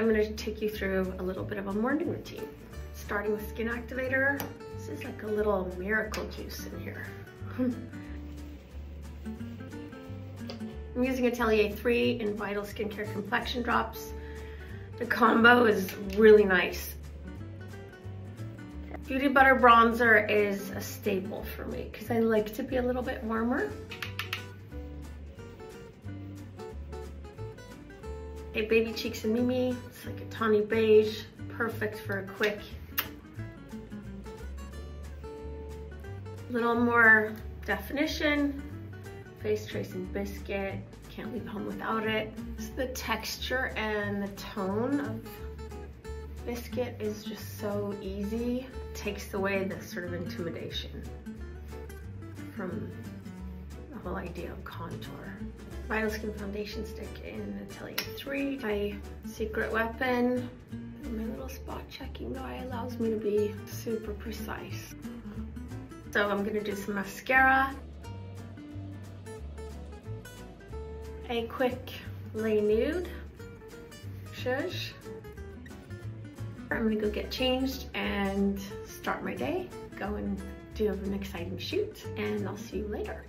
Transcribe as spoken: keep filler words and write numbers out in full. I'm going to take you through a little bit of a morning routine, starting with skin activator. This is like a little miracle juice in here. I'm using Atelier three in Vital Skincare Complexion Drops. The combo is really nice. Beauty Butter Bronzer is a staple for me because I like to be a little bit warmer. Hey, Baby Cheeks and Mimi, it's like a tawny beige, perfect for a quick, little more definition. Face Tracing Biscuit, can't leave home without it. So the texture and the tone of Biscuit is just so easy. It takes away the sort of intimidation from the whole idea of contour. Vital Skin Foundation Stick in Atelier three, my secret weapon. My little spot checking eye allows me to be super precise. So I'm gonna do some mascara. A quick lay nude, shush. I'm gonna go get changed and start my day, go and do an exciting shoot, and I'll see you later.